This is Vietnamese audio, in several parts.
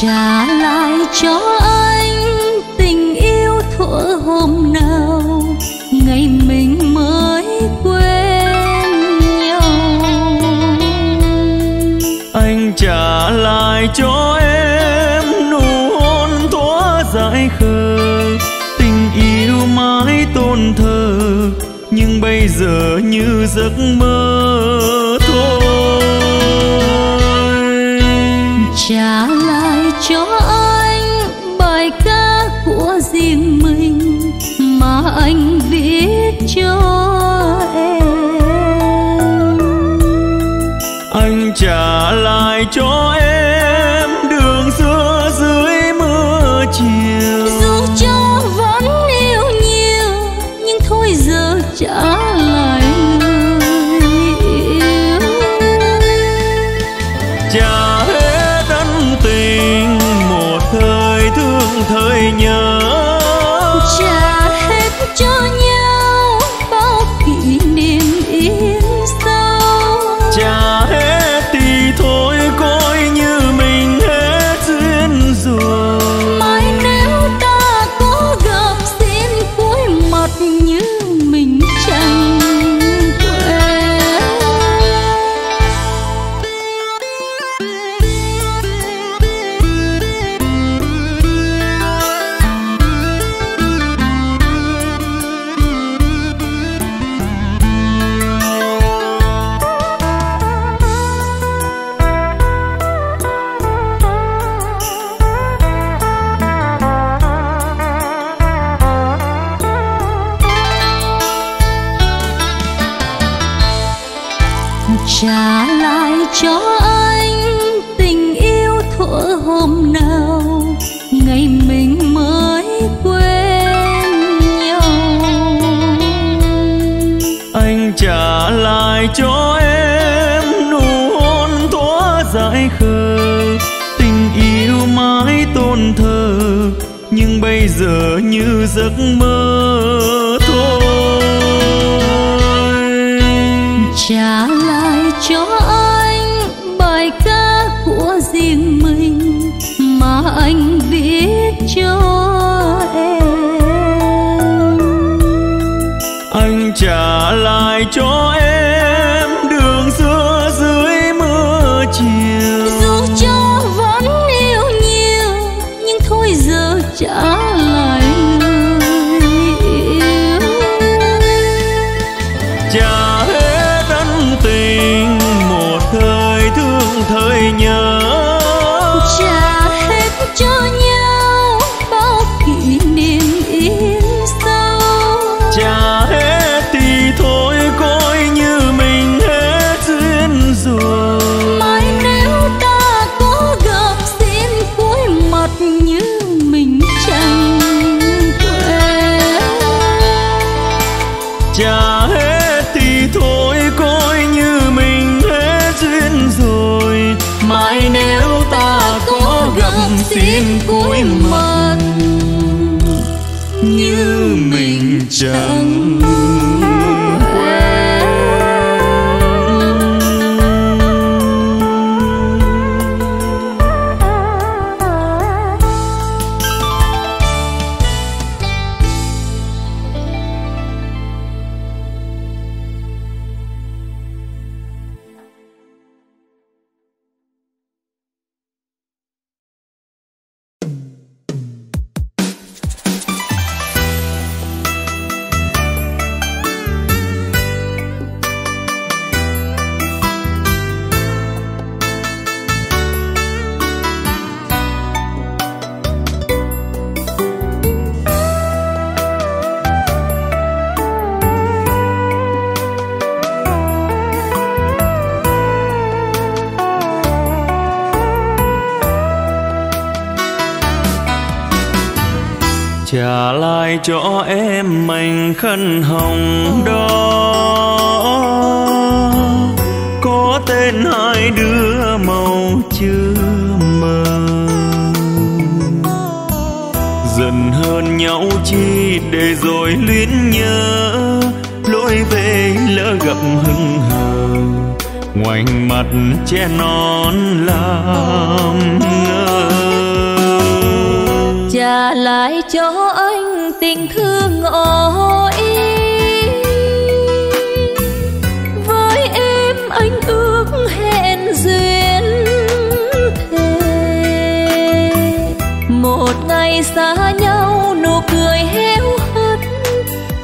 trả lại cho anh tình yêu thuở hôm nào, ngày mình mới quen nhau. Anh trả lại cho em nụ hôn thuở dại khờ, tình yêu mãi tôn thờ, nhưng bây giờ như giấc mơ thôi. Trả lại cho anh bài ca của riêng mình mà anh viết cho em. Anh trả lại cho em đường xưa dưới mưa chiều, dù cho vẫn yêu nhiều nhưng thôi giờ trả lại người yêu. Trả hết ân tình một thời thương thời nhớ, trả hết cho nhau bao kỷ niệm yên sâu. Trả hết thì thôi coi như mình hết duyên rồi, mai nếu ta có gặp xin cúi mặt như mình chẳng trả lại cho anh tình yêu thuở hôm nào, ngày mình mới quen nhau. Anh trả lại cho em nụ hôn thuở dại khờ, tình yêu mãi tôn thờ, nhưng bây giờ như giấc mơ thôi. Trả lại cho anh bài ca của riêng mình mà anh viết cho em. Anh trả lại cho em đường xưa dưới mưa chiều, dù cho vẫn yêu nhiều nhưng thôi giờ trả lại người yêu. Trả tình một thời thương thời nhớ, trả hết cho nhau bao kỷ niệm yên sâu. Trả hết thì thôi coi như mình hết duyên rồi, mai nếu ta có gặp xin cúi mặt như mình chẳng quen. Trả hết thì thôi coi như mình hết duyên rồi, mai nếu ta có gặp xin cúi mặt như mình chẳng quen. Trả lại cho em mảnh khăn hồng đó, có tên hai đứa màu chưa mờ, dần hơn nhau chi để rồi luyến nhớ. Lối về lỡ gặp hững hờ, ngoảnh mặt che non làm ngơ. lại cho anh tình thương ôi. Với em anh ước hẹn duyên thề, một ngày xa nhau nụ cười héo hắt,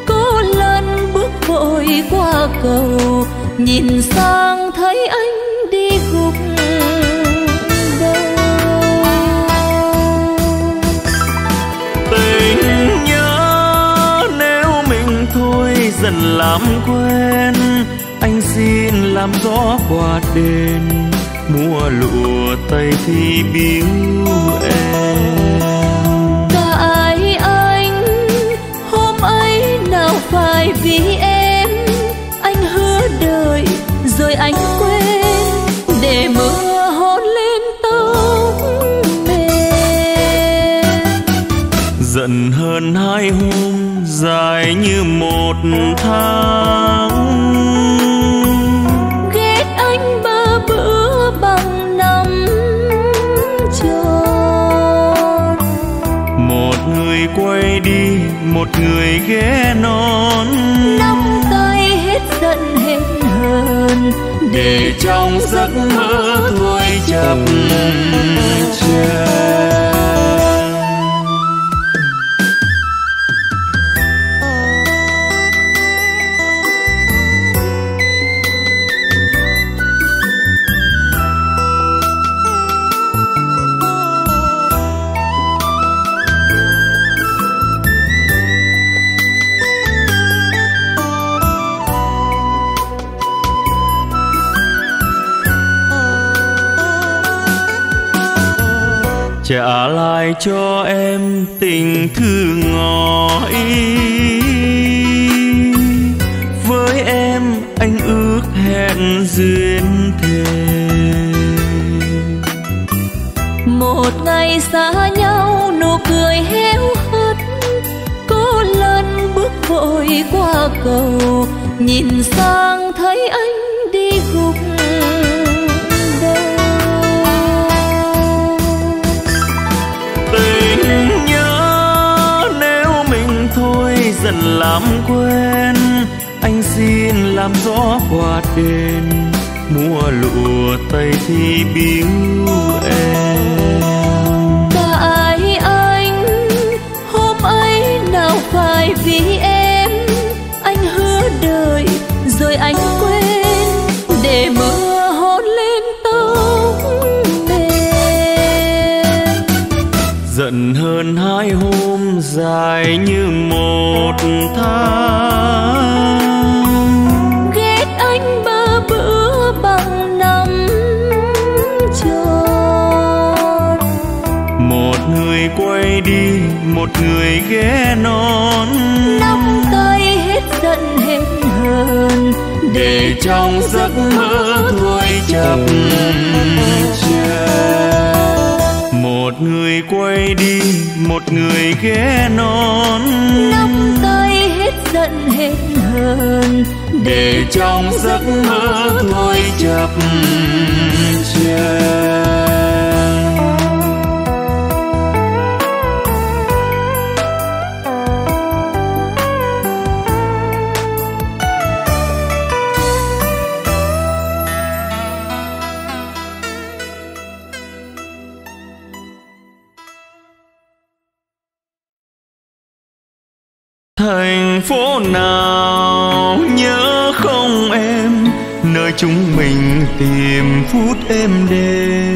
có lần bước vội qua cầu, nhìn sang thấy anh dần làm quen. Anh xin làm gió qua đêm, mùa lụa tây thì biếu em. Cả ai anh hôm ấy nào phải vì em, anh hứa đời rồi anh quên, để mưa hôn lên tóc mềm. Giận hơn 2 hôm dài như 1 tháng, ghét anh 3 bữa bằng 5 tròn. Một người quay đi, một người ghé non, nắm tay hết giận hết hờn, để trong giấc mơ thôi chập chờn. Trả lại cho em tình thương ngỏ ý, với em anh ước hẹn duyên thề. Một ngày xa nhau nụ cười héo hắt, có lần bước vội qua cầu, nhìn sang thấy anh đi gục. Dần làm quen, anh xin làm gió qua đêm, mùa lụa tây thì biếu em. Cả ai anh hôm ấy nào phải vì em, anh hứa đời rồi anh quên, để mưa hôn lên tóc mềm. Giận hơn 2 hôm dài như 1 tháng, ghét anh 3 bữa bằng 5 tròn. Một người quay đi, một người ghé non, nắm tay hết giận hết hờn, để trong giấc mơ thôi chập chờn. Một người quay đi, một người ghé non, nắm tay hết giận hết hờn, để trong giấc mơ thôi chập chờn. Thành phố nào nhớ không em, nơi chúng mình tìm phút êm đềm.